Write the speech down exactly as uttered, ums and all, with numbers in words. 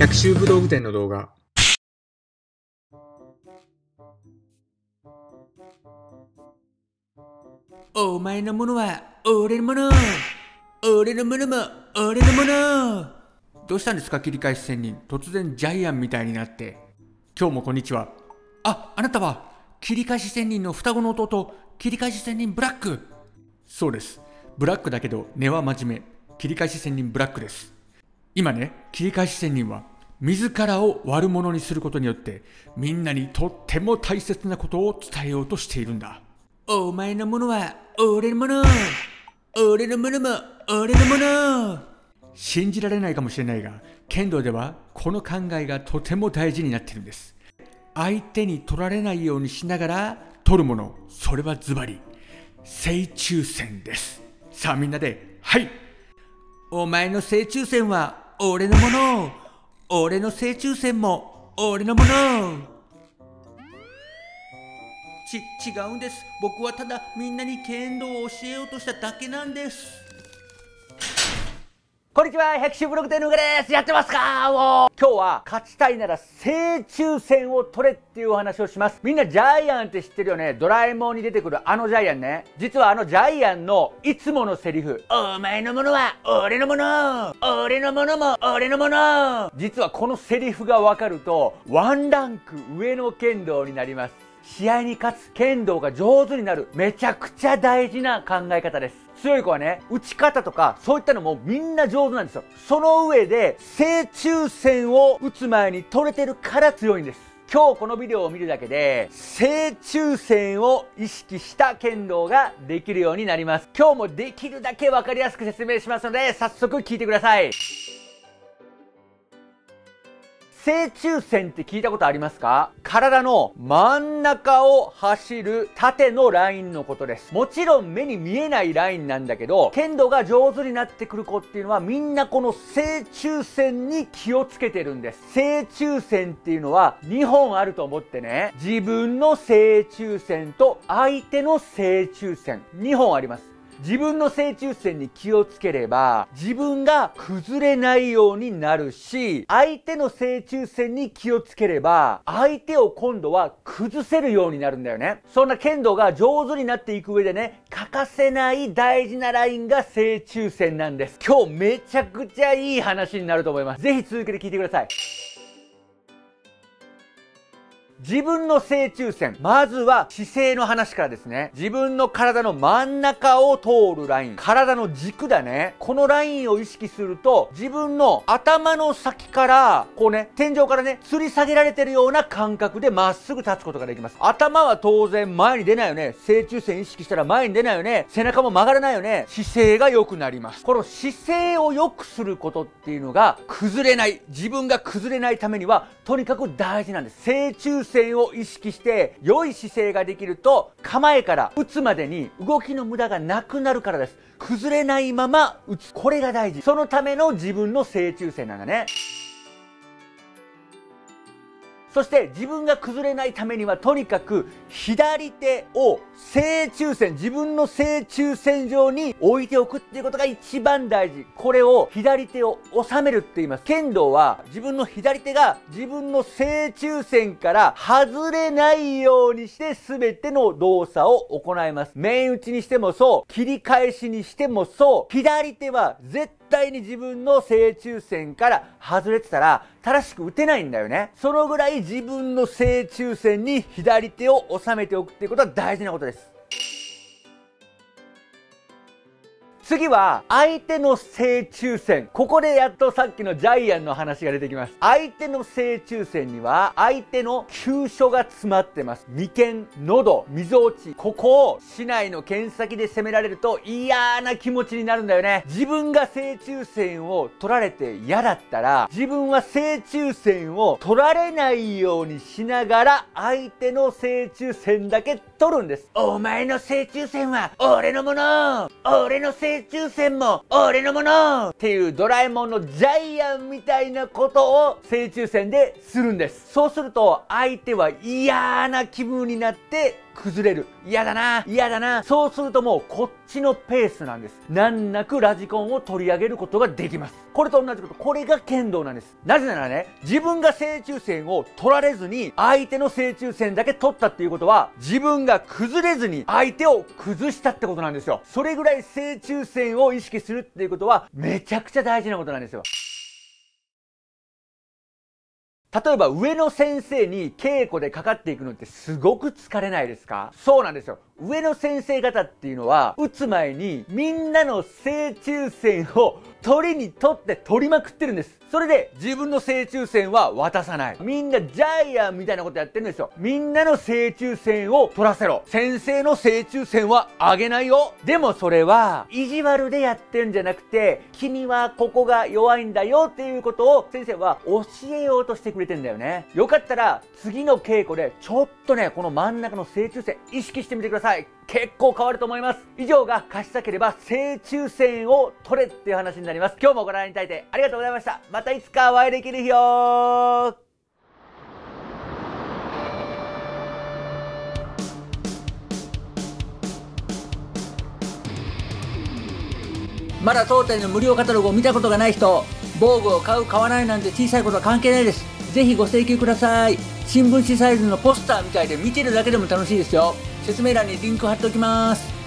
百秋武道具店の動画。お前のものは俺のもの、俺のものも俺のもの。どうしたんですか切り返し仙人、突然ジャイアンみたいになって。今日もこんにちは。あ、あなたは切り返し仙人の双子の弟、切り返し仙人ブラック。そうです、ブラックだけど根は真面目、切り返し仙人ブラックです。今ね、切り返し仙人は自らを悪者にすることによってみんなにとっても大切なことを伝えようとしているんだ。お前のものは俺のもの、俺のものも俺のもの。信じられないかもしれないが、剣道ではこの考えがとても大事になっているんです。相手に取られないようにしながら取るもの、それはズバリ正中線です。さあみんなで、はい、お前の正中線は俺のもの、俺の正中線も俺のもの。ち、違うんです。僕はただみんなに剣道を教えようとしただけなんです。こんにちは、百秋武道具店のうがです。やってますか？もう今日は勝ちたいなら正中線を取れっていうお話をします。みんなジャイアンって知ってるよね。ドラえもんに出てくるあのジャイアンね。実はあのジャイアンのいつものセリフ、お前のものは俺のもの、俺のものも俺のもの。実はこのセリフが分かるとワンランク上の剣道になります。試合に勝つ、剣道が上手になる、めちゃくちゃ大事な考え方です。強い子はね、打ち方とかそういったのもみんな上手なんですよ。その上で正中線を打つ前に取れてるから強いんです。今日このビデオを見るだけで正中線を意識した剣道ができるようになります。今日もできるだけ分かりやすく説明しますので、早速聞いてください。正中線って聞いたことありますか？体の真ん中を走る縦のラインのことです。もちろん目に見えないラインなんだけど、剣道が上手になってくる子っていうのはみんなこの正中線に気をつけてるんです。正中線っていうのはにほんあると思ってね、自分の正中線と相手の正中線、にほんあります。自分の正中線に気をつければ自分が崩れないようになるし、相手の正中線に気をつければ相手を今度は崩せるようになるんだよね。そんな剣道が上手になっていく上でね、欠かせない大事なラインが正中線なんです。今日めちゃくちゃいい話になると思います。ぜひ続けて聞いてください。自分の正中線、まずは姿勢の話からですね。自分の体の真ん中を通るライン、体の軸だね。このラインを意識すると自分の頭の先からこうね、天井からね吊り下げられてるような感覚でまっすぐ立つことができます。頭は当然前に出ないよね。正中線意識したら前に出ないよね。背中も曲がらないよね。姿勢が良くなります。この姿勢を良くすることっていうのが崩れない、自分が崩れないためにはとにかく大事なんです。正中線線を意識して良い姿勢ができると、構えから打つまでに動きの無駄がなくなるからです。崩れないまま打つ、これが大事。そのための自分の正中線なんだね。そして自分が崩れないためにはとにかく左手を正中線、自分の正中線上に置いておくっていうことが一番大事。これを左手を収めるって言います。剣道は自分の左手が自分の正中線から外れないようにして全ての動作を行います。面打ちにしてもそう、切り返しにしてもそう、左手は絶対絶対に自分の正中線から外れてたら正しく打てないんだよね。そのぐらい自分の正中線に左手を収めておくっていうことは大事なことです。次は相手の正中線。ここでやっとさっきのジャイアンの話が出てきます。相手の正中線には相手の急所が詰まってます。眉間、喉、みぞおち、ここを竹刀の剣先で攻められると嫌な気持ちになるんだよね。自分が正中線を取られて嫌だったら、自分は正中線を取られないようにしながら相手の正中線だけ取るんです。お前の正中線は俺のもの、俺の正中線、正中線も俺のものっていうドラえもんのジャイアンみたいなことを正中線でするんです。そうすると相手は嫌な気分になって崩れる。嫌だな嫌だな。そうするともうこっちのペースなんです。難なくラジコンを取り上げることができます。これと同じこと、これが剣道なんです。なぜならね、自分が正中線を取られずに相手の正中線だけ取ったっていうことは、自分が崩れずに相手を崩したってことなんですよ。それぐらい正中線を意識するっていうことはめちゃくちゃ大事なことなんですよ。例えば上の先生に稽古でかかっていくのってすごく疲れないですか？そうなんですよ。上の先生方っていうのは打つ前にみんなの正中線を取りに取って取りまくってるんです。それで自分の正中線は渡さない。みんなジャイアンみたいなことやってるんですよ。みんなの正中線を取らせろ、先生の正中線はあげないよ。でもそれは意地悪でやってるんじゃなくて、君はここが弱いんだよっていうことを先生は教えようとしてくれてんだよね。よかったら次の稽古でちょっとね、この真ん中の正中線意識してみてください。結構変わると思います。以上が賢ければ正中線を取れっていう話になります。今日もご覧いただいてありがとうございました。またいつかお会いできる日よ。まだ当店の無料カタログを見たことがない人、防具を買う買わないなんて小さいことは関係ないです。ぜひご請求ください。新聞紙サイズのポスターみたいで見てるだけでも楽しいですよ。説明欄にリンク貼っておきます。